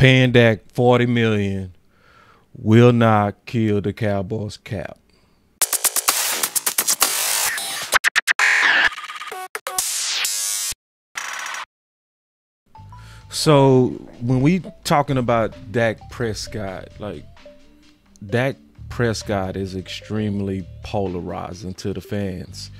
paying Dak $40 million will not kill the Cowboys' cap. So when we talking about Dak Prescott, like Dak Prescott is extremely polarizing to the fans.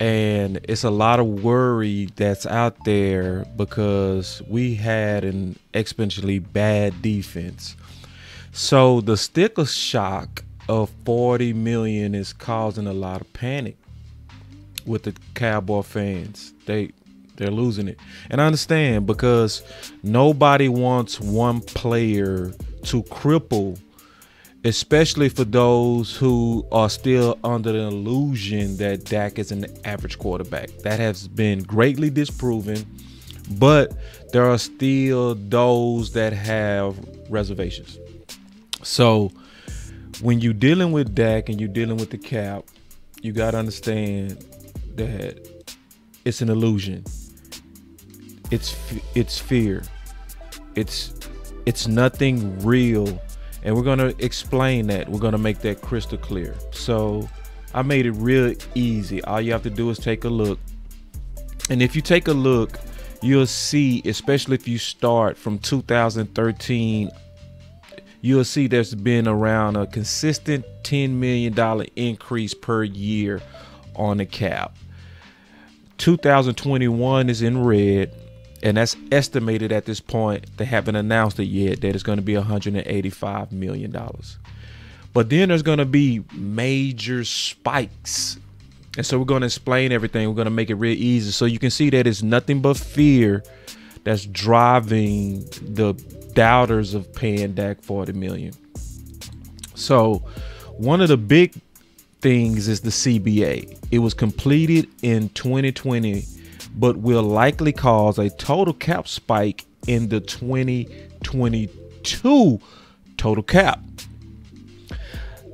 And it's a lot of worry that's out there because we had an exponentially bad defense. So the sticker shock of $40 million is causing a lot of panic with the Cowboy fans. They're losing it. And I understand, because nobody wants one player to cripple, especially for those who are still under the illusion that Dak is an average quarterback. That has been greatly disproven, but there are still those that have reservations. So when you're dealing with Dak and you're dealing with the cap, you got to understand that it's an illusion. It's fear. It's nothing real. And we're going to explain that. We're going to make that crystal clear. So I made it real easy. All you have to do is take a look. And if you take a look, you'll see, especially if you start from 2013, you'll see there's been around a consistent $10 million increase per year on the cap. 2021 is in red. And that's estimated at this point. They haven't announced it yet, that it's going to be $185 million. But then there's going to be major spikes. And so we're going to explain everything. We're going to make it real easy. So you can see that it's nothing but fear that's driving the doubters of paying Dak $40 million. So one of the big things is the CBA. It was completed in 2020. But will likely cause a total cap spike in the 2022 total cap.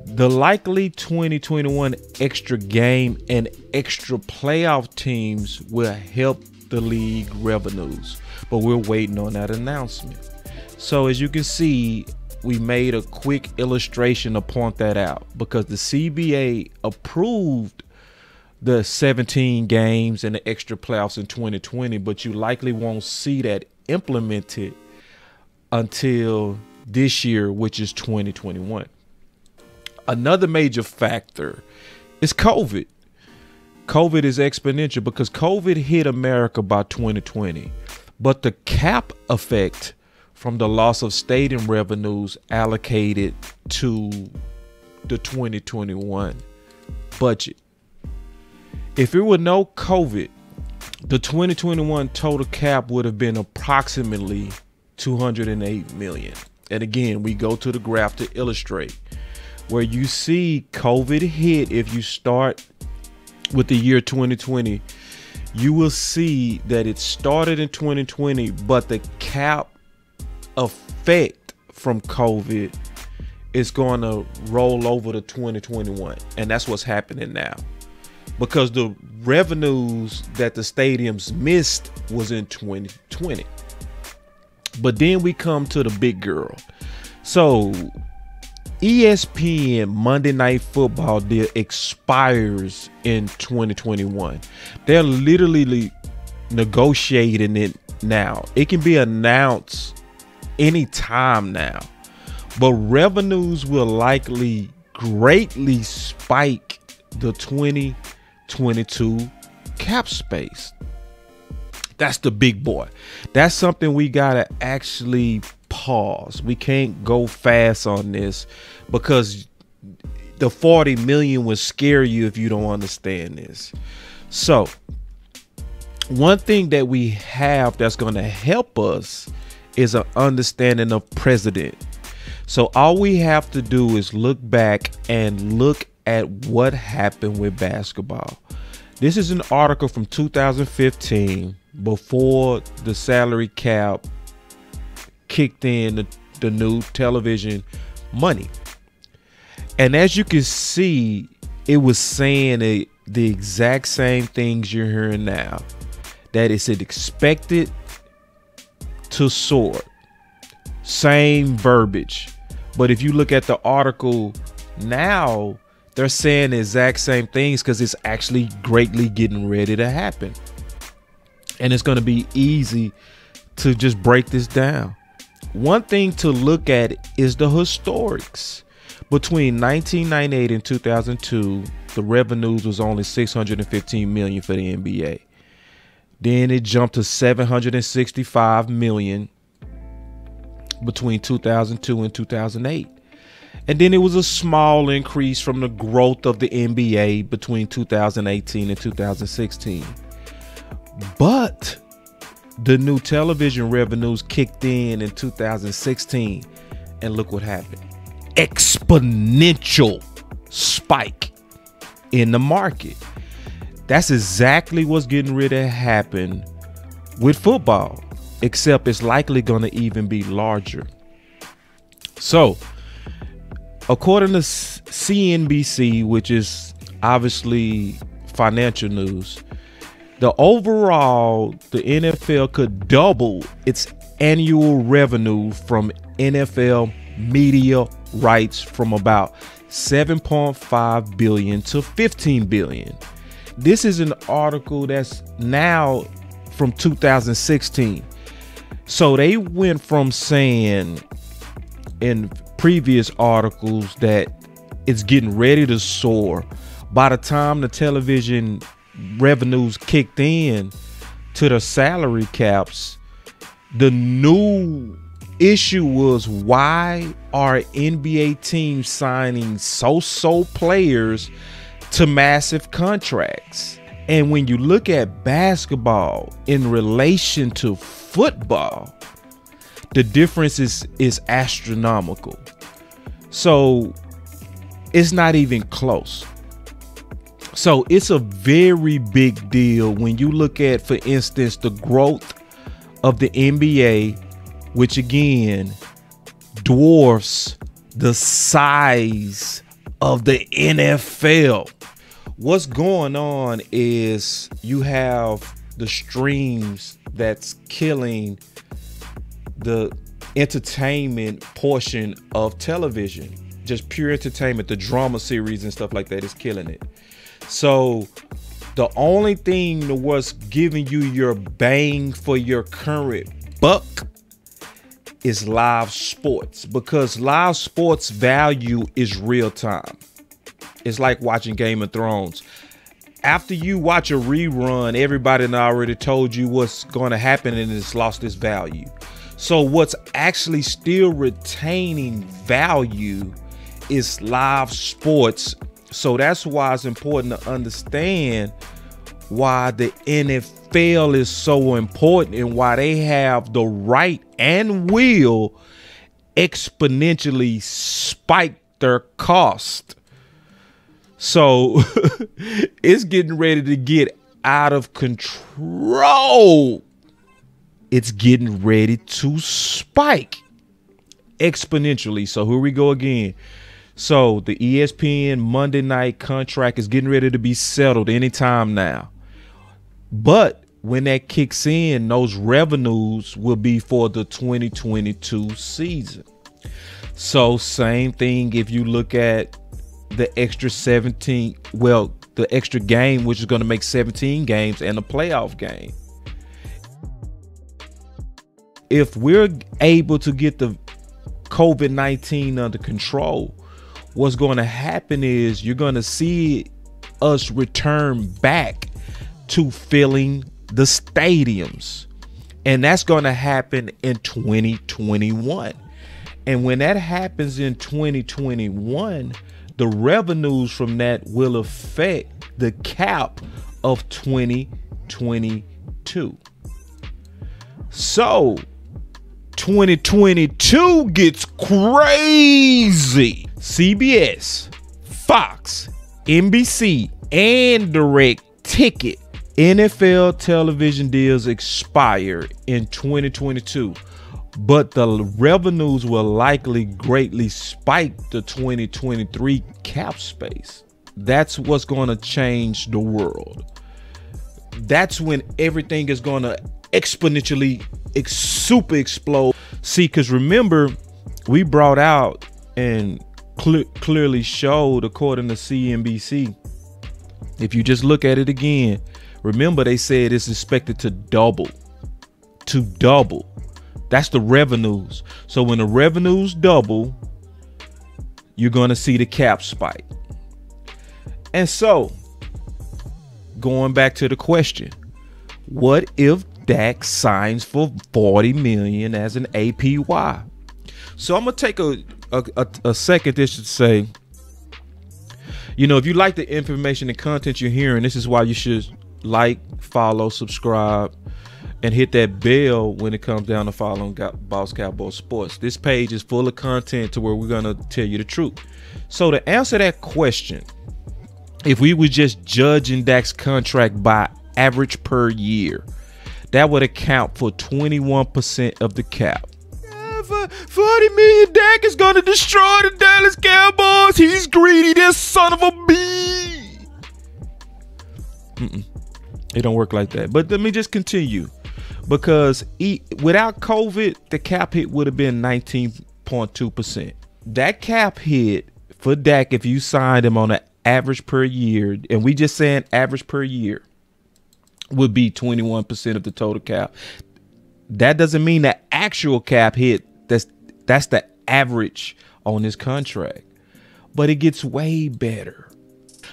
The likely 2021 extra game and extra playoff teams will help the league revenues, but we're waiting on that announcement. So as you can see, we made a quick illustration to point that out, because the CBA approved the 17 games and the extra playoffs in 2020, but you likely won't see that implemented until this year, which is 2021. Another major factor is COVID. COVID is exponential because COVID hit America by 2020, but the cap effect from the loss of stadium revenues allocated to the 2021 budget. If it were no COVID, the 2021 total cap would have been approximately $208 million. And again, we go to the graph to illustrate where you see COVID hit. If you start with the year 2020, you will see that it started in 2020, but the cap effect from COVID is going to roll over to 2021. And that's what's happening now, because the revenues that the stadiums missed was in 2020. But then we come to the big girl. So ESPN Monday Night Football deal expires in 2021. They're literally negotiating it now. It can be announced anytime now, but revenues will likely greatly spike the 2022 cap space. That's the big boy. That's something we gotta actually pause. We can't go fast on this, because the 40 million will scare you if you don't understand this. So one thing that we have that's going to help us is an understanding of precedent. So all we have to do is look back and look at what happened with basketball. This is an article from 2015, before the salary cap kicked in the new television money. And as you can see, it was saying the exact same things you're hearing now, that it's expected to soar. same verbiage. But if you look at the article now, they're saying the exact same things because it's actually greatly getting ready to happen. And it's going to be easy to just break this down. One thing to look at is the historics. Between 1998 and 2002, the revenues was only $615 million for the NBA. Then it jumped to $765 million between 2002 and 2008. And then it was a small increase from the growth of the NBA between 2018 and 2016. But the new television revenues kicked in 2016. And look what happened. Exponential spike in the market. That's exactly what's getting ready to happen with football, except it's likely going to even be larger. So according to CNBC, which is obviously financial news, the NFL could double its annual revenue from NFL media rights from about 7.5 billion to 15 billion. This is an article that's now from 2016. So they went from saying in previous articles that it's getting ready to soar by the time the television revenues kicked in to the salary caps. The new issue was, why are NBA teams signing so-so players to massive contracts? And when you look at basketball in relation to football, the difference is astronomical. So it's not even close. So it's a very big deal when you look at, for instance, the growth of the NBA, which again dwarfs the size of the NFL. What's going on is you have the streams that's killing the entertainment portion of television, just pure entertainment. The drama series and stuff like that is killing it. So the only thing that was giving you your bang for your current buck is live sports, because live sports value is real time. It's like watching Game of Thrones. After you watch a rerun, everybody already told you what's going to happen and it's lost its value. So what's actually still retaining value is live sports. So that's why it's important to understand why the NFL is so important and why they have the right and will exponentially spike their cost. So it's getting ready to get out of control. It's getting ready to spike exponentially. So here we go again. So the ESPN Monday night contract is getting ready to be settled anytime now. But when that kicks in, those revenues will be for the 2022 season. So same thing if you look at the extra 17, well, the extra game, which is going to make 17 games and a playoff game. If we're able to get the COVID-19 under control, what's going to happen is you're going to see us return back to filling the stadiums, and that's going to happen in 2021. And when that happens in 2021, the revenues from that will affect the cap of 2022. So 2022 gets crazy. CBS, Fox, NBC, and DirecTV NFL television deals expire in 2022, but the revenues will likely greatly spike the 2023 cap space. That's what's going to change the world. That's when everything is going to exponentially super explode. See, because remember, we brought out and clearly showed, according to CNBC, if you just look at it again, remember they said it's expected to double. To double. That's the revenues. So when the revenues double, you're going to see the cap spike. And so, going back to the question, what if Dak signs for $40 million as an APY? So I'm gonna take a second just to say, you know, if you like the information and content you're hearing, this is why you should like, follow, subscribe, and hit that bell when it comes down to following Boss Cowboy Sports. This page is full of content to where we're gonna tell you the truth. So to answer that question, if we were just judging Dak's contract by average per year, that would account for 21% of the cap. For $40 million, Dak is going to destroy the Dallas Cowboys. He's greedy, this son of a bee. It don't work like that. But let me just continue, because without COVID, the cap hit would have been 19.2%. That cap hit for Dak, if you signed him on an average per year, and we just saying average per year, would be 21% of the total cap. That doesn't mean the actual cap hit. That's the average on this contract. But it gets way better.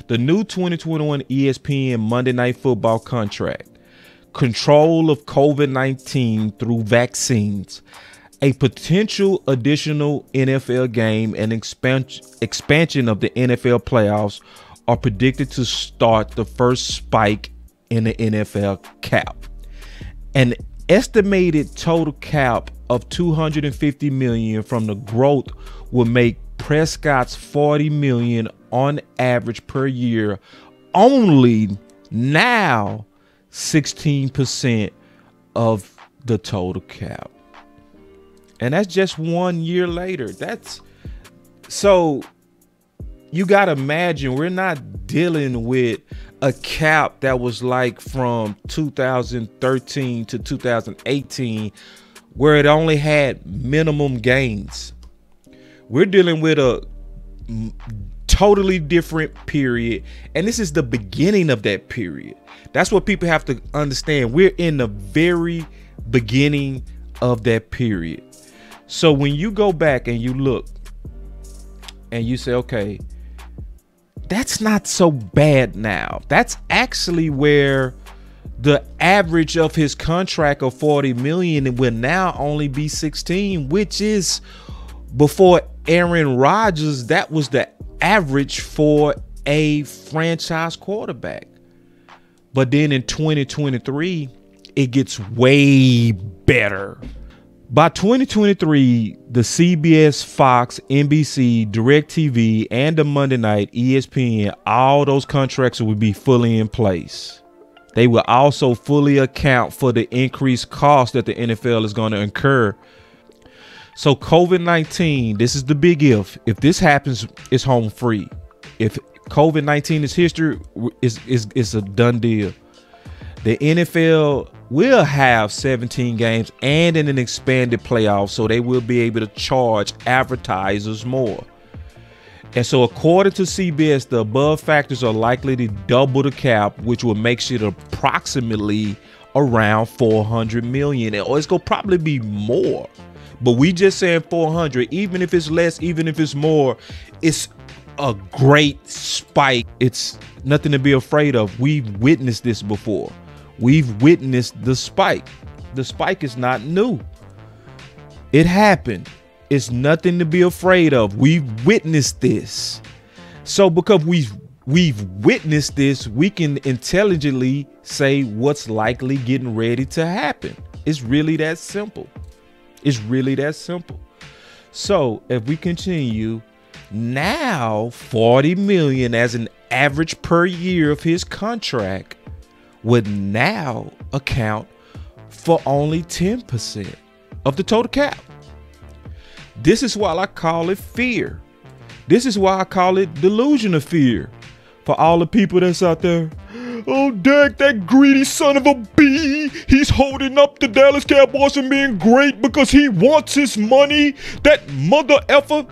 The new 2021 ESPN Monday Night Football contract, control of COVID-19 through vaccines, a potential additional NFL game, and expansion of the NFL playoffs are predicted to start the first spike in the NFL cap. An estimated total cap of $250 million from the growth will make Prescott's $40 million on average per year only now 16% of the total cap. And that's just 1 year later. That's so you got to imagine, we're not dealing with a cap that was like from 2013 to 2018, where it only had minimum gains. We're dealing with a totally different period, and this is the beginning of that period. That's what people have to understand. We're in the very beginning of that period. So when you go back and you look and you say, okay, that's not so bad now. That's actually where the average of his contract of $40 million will now only be 16, which is before Aaron Rodgers, that was the average for a franchise quarterback. But then in 2023, it gets way better. By 2023, the CBS, Fox, NBC, DirecTV, and the Monday Night, ESPN, all those contracts will be fully in place. They will also fully account for the increased cost that the NFL is going to incur. So COVID-19, this is the big if. If this happens, it's home free. If COVID-19 is history, it's a done deal. The NFL will have 17 games and an expanded playoff, so they will be able to charge advertisers more. And so according to CBS, the above factors are likely to double the cap, which will make it approximately around $400 million. Or it's going to probably be more. But we just saying 400, even if it's less, even if it's more, it's a great spike. It's nothing to be afraid of. We've witnessed this before. We've witnessed the spike. The spike is not new. It happened. It's nothing to be afraid of. We've witnessed this. So because we've witnessed this, we can intelligently say what's likely getting ready to happen. It's really that simple. It's really that simple. So if we continue, now $40 million as an average per year of his contract would now account for only 10% of the total cap. This is why I call it fear. This is why I call it delusion of fear. For all the people that's out there, Oh, Dak, that greedy son of a b. He's holding up the Dallas Cowboys and being great because he wants his money. That mother effer.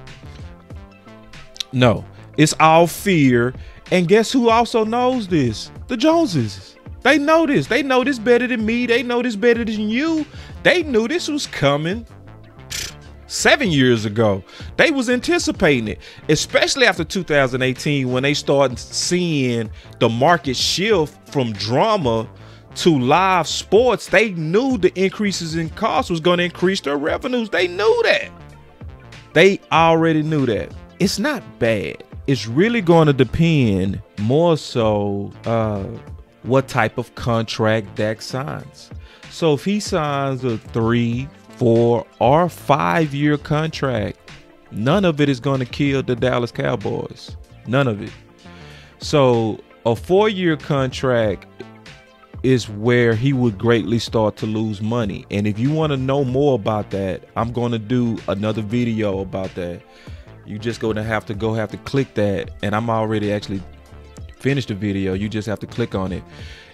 No, it's all fear. And guess who also knows this? The Joneses. They know this. They know this better than me. They know this better than you. They knew this was coming 7 years ago. They was anticipating it, especially after 2018 when they started seeing the market shift from drama to live sports. They knew the increases in costs was going to increase their revenues. They knew that. They already knew that. It's not bad. It's really going to depend more so what type of contract Dak signs. So if he signs a 3, 4, or 5 year contract, none of it is going to kill the Dallas Cowboys. None of it. So a 4 year contract is where he would greatly start to lose money. And if you want to know more about that, I'm going to do another video about that. You just going to have to click that. And I'm already actually finished the video. You just have to click on it.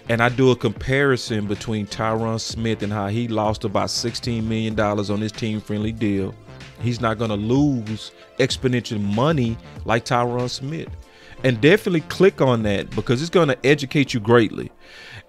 And I do a comparison between Tyron Smith and how he lost about $16 million on his team-friendly deal. He's not going to lose exponential money like Tyron Smith. And definitely click on that because it's going to educate you greatly.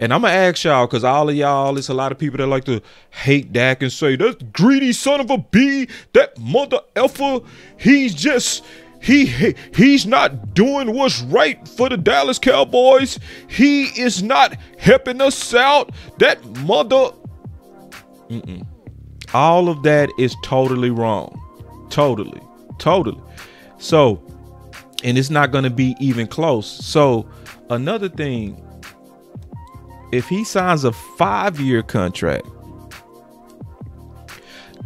And I'm going to ask y'all, because all of y'all, it's a lot of people that like to hate Dak and say, that greedy son of a b, that mother effer, he's just... He's not doing what's right for the Dallas Cowboys. He is not helping us out. That mother. All of that is totally wrong. Totally. Totally. So, and it's not going to be even close. So, another thing, if he signs a 5 year contract,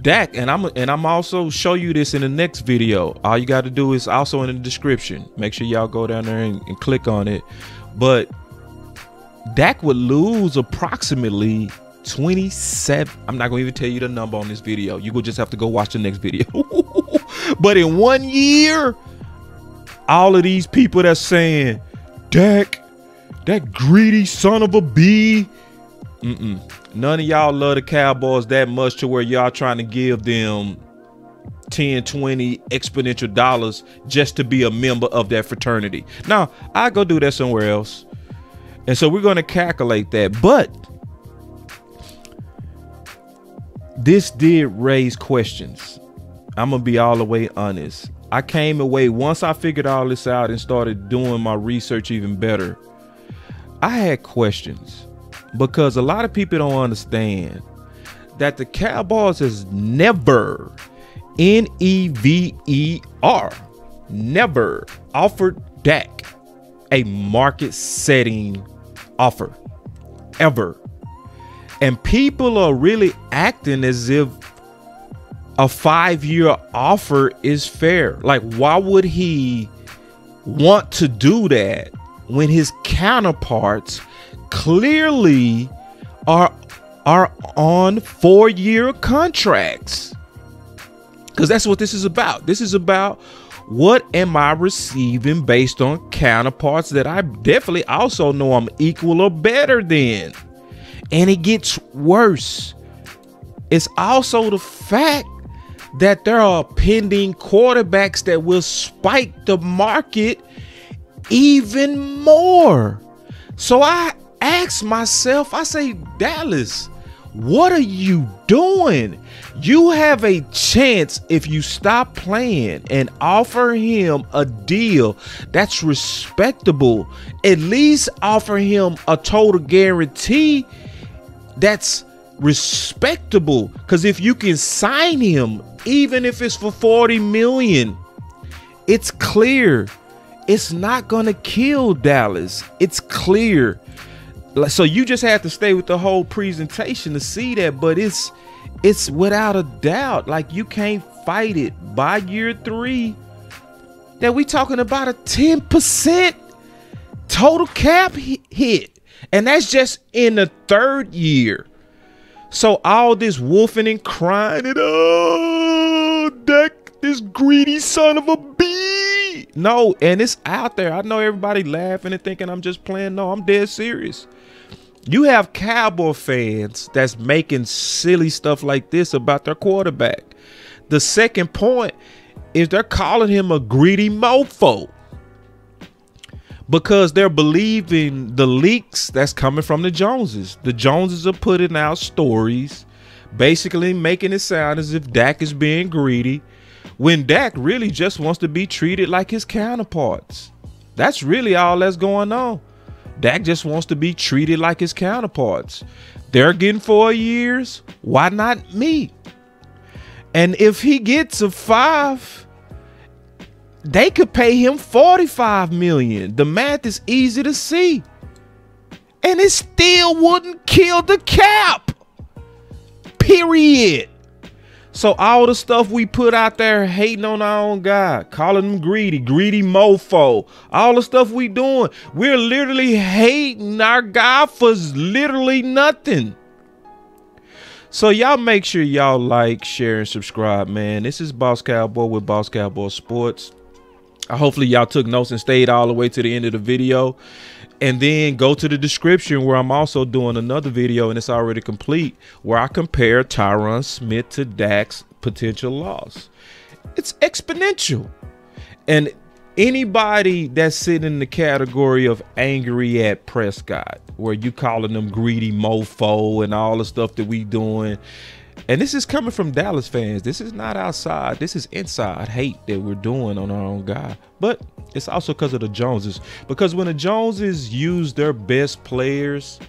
Dak, and I'm also show you this in the next video. All you got to do is also in the description. Make sure y'all go down there and click on it. But Dak would lose approximately 27. I'm not going to even tell you the number on this video. You will just have to go watch the next video. But in 1 year, all of these people that's saying, Dak, that greedy son of a b. None of y'all love the Cowboys that much to where y'all trying to give them 10, 20 exponential dollars just to be a member of that fraternity. Now, I go do that somewhere else. And so we're going to calculate that. But this did raise questions. I'm going to be all the way honest. I came away once I figured all this out and started doing my research even better. I had questions. Because a lot of people don't understand that the Cowboys is never, N-E-V-E-R, never offered Dak a market-setting offer, ever. And people are really acting as if a 5 year offer is fair. Like, why would he want to do that when his counterparts clearly are on 4 year contracts? Because that's what this is about. This is about what am I receiving based on counterparts that I definitely also know I'm equal or better than. And it gets worse. It's also the fact that there are pending quarterbacks that will spike the market even more. So I ask myself, I say, Dallas, what are you doing? You have a chance if you stop playing and offer him a deal that's respectable. At least offer him a total guarantee that's respectable. Because if you can sign him, even if it's for $40 million, it's clear. It's not going to kill Dallas. It's clear. So you just have to stay with the whole presentation to see that. But it's without a doubt, like, you can't fight it. By year 3, that we talking about a 10% total cap hit. And that's just in the 3rd year. So all this wolfing and crying, and oh, Dak, this greedy son of a b. No, and it's out there. I know everybody laughing and thinking I'm just playing. No, I'm dead serious. You have Cowboy fans that's making silly stuff like this about their quarterback. The second point is they're calling him a greedy mofo because they're believing the leaks that's coming from the Joneses. The Joneses are putting out stories, basically making it sound as if Dak is being greedy, when Dak really just wants to be treated like his counterparts. That's really all that's going on. Dak just wants to be treated like his counterparts. They're getting 4 years. Why not me? And if he gets a 5, they could pay him $45 million. The math is easy to see. And it still wouldn't kill the cap. Period. So all the stuff we put out there hating on our own guy, calling him greedy, greedy mofo, all the stuff we doing, we're literally hating our guy for literally nothing. So y'all make sure y'all like, share, and subscribe, man. This is Boss Cowboy with Boss Cowboy Sports. Hopefully y'all took notes and stayed all the way to the end of the video. And then go to the description where I'm also doing another video, and it's already complete, where I compare Tyron Smith to Dak's potential loss. It's exponential. And anybody that's sitting in the category of angry at Prescott, where you calling them greedy mofo and all the stuff that we doing, and this is coming from Dallas fans. This is not outside. This is inside hate that we're doing on our own guy. But it's also because of the Joneses. Because when the Joneses use their best players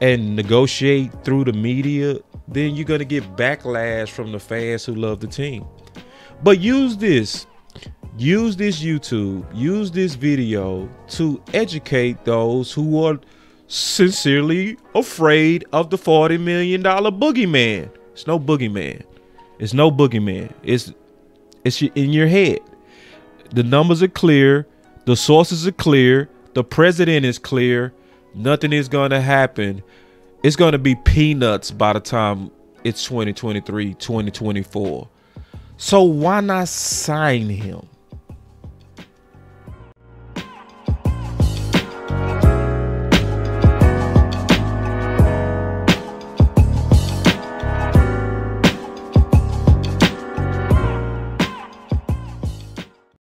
and negotiate through the media, then you're going to get backlash from the fans who love the team. But use this. Use this YouTube. Use this video to educate those who are sincerely afraid of the $40 million boogeyman. It's no boogeyman. It's no boogeyman. It's in your head. The numbers are clear. The sources are clear. The president is clear. Nothing is going to happen. It's going to be peanuts by the time it's 2023, 2024. So why not sign him?